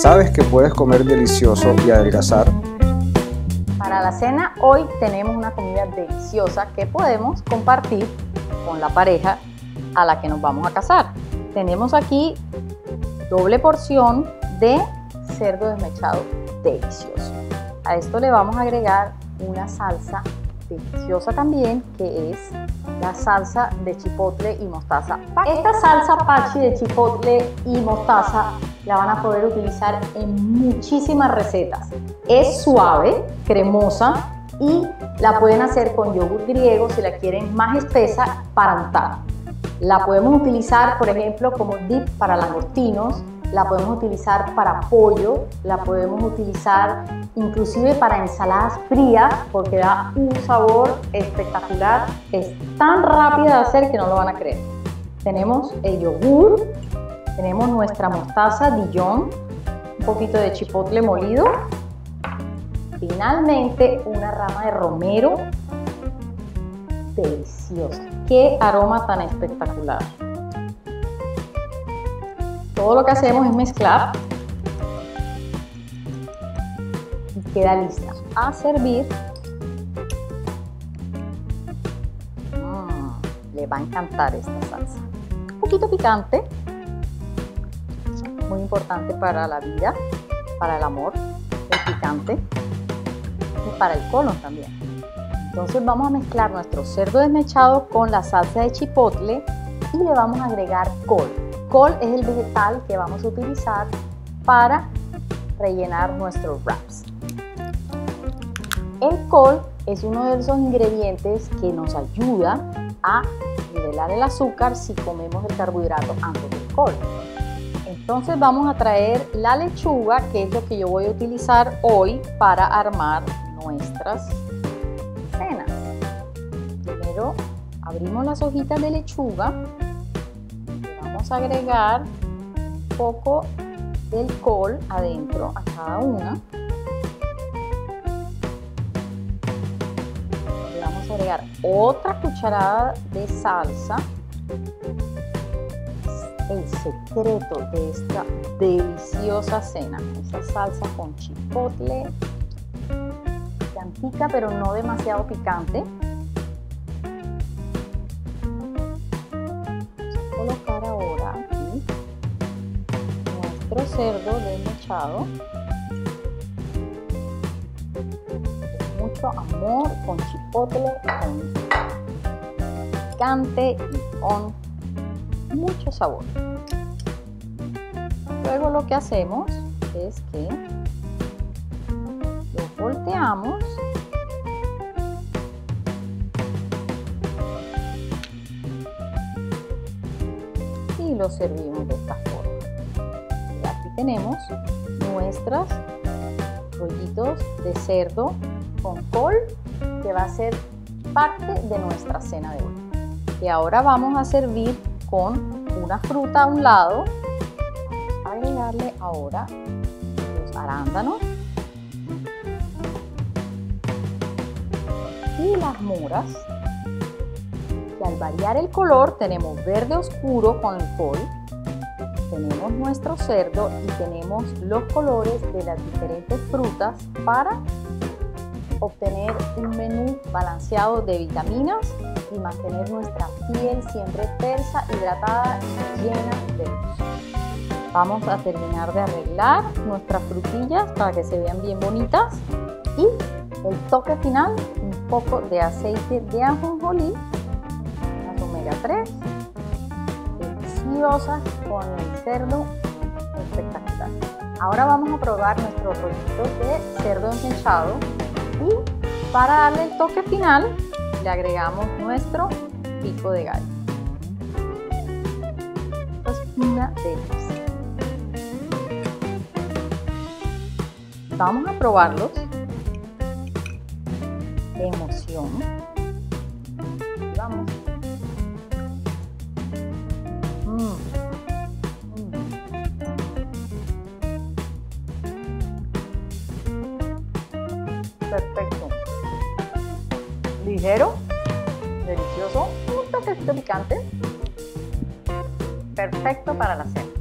¿Sabes que puedes comer delicioso y adelgazar? Para la cena hoy tenemos una comida deliciosa que podemos compartir con la pareja a la que nos vamos a casar. Tenemos aquí doble porción de cerdo desmechado delicioso. A esto le vamos a agregar una salsa deliciosa también, que es la salsa de chipotle y mostaza. Esta salsa pachi de chipotle y mostaza la van a poder utilizar en muchísimas recetas. Es suave, cremosa y la pueden hacer con yogur griego si la quieren más espesa para untar. La podemos utilizar, por ejemplo, como dip para langostinos, la podemos utilizar para pollo, la podemos utilizar inclusive para ensaladas frías porque da un sabor espectacular. Es tan rápida de hacer que no lo van a creer. Tenemos el yogur, tenemos nuestra mostaza Dijon, un poquito de chipotle molido, finalmente una rama de romero. Delicioso, qué aroma tan espectacular. Todo lo que hacemos es mezclar y queda lista a servir. Le va a encantar esta salsa. Un poquito picante, muy importante para la vida, para el amor, el picante y para el colon también. Entonces vamos a mezclar nuestro cerdo desmechado con la salsa de chipotle y le vamos a agregar col. Col es el vegetal que vamos a utilizar para rellenar nuestros wraps. El col es uno de esos ingredientes que nos ayuda a nivelar el azúcar si comemos el carbohidrato antes del col. Entonces vamos a traer la lechuga, que es lo que yo voy a utilizar hoy para armar nuestras cenas. Primero abrimos las hojitas de lechuga. Vamos a agregar un poco del col adentro a cada una. Le vamos a agregar otra cucharada de salsa. El secreto de esta deliciosa cena, esta salsa con chipotle, picantica pero no demasiado picante. Colocar ahora aquí nuestro cerdo desmechado con mucho amor, con chipotle, con picante y con mucho sabor. Luego lo que hacemos es que lo volteamos. Y lo servimos de esta forma. Y aquí tenemos nuestros rollitos de cerdo con col, que va a ser parte de nuestra cena de hoy. Y ahora vamos a servir con una fruta a un lado. Vamos a agregarle ahora los arándanos y las moras. Y al variar el color tenemos verde oscuro con el col, tenemos nuestro cerdo y tenemos los colores de las diferentes frutas para obtener un menú balanceado de vitaminas y mantener nuestra piel siempre tersa, hidratada y llena de luz. Vamos a terminar de arreglar nuestras frutillas para que se vean bien bonitas y el toque final, un poco de aceite de ajonjolí. 3 deliciosas con el cerdo, espectacular. Ahora vamos a probar nuestro rollito de cerdo desmechado y para darle el toque final le agregamos nuestro pico de gallo. Esto es una delicia. Vamos a probarlos de emoción. Vamos. Perfecto, ligero, delicioso, un toquecito picante, perfecto para la cena.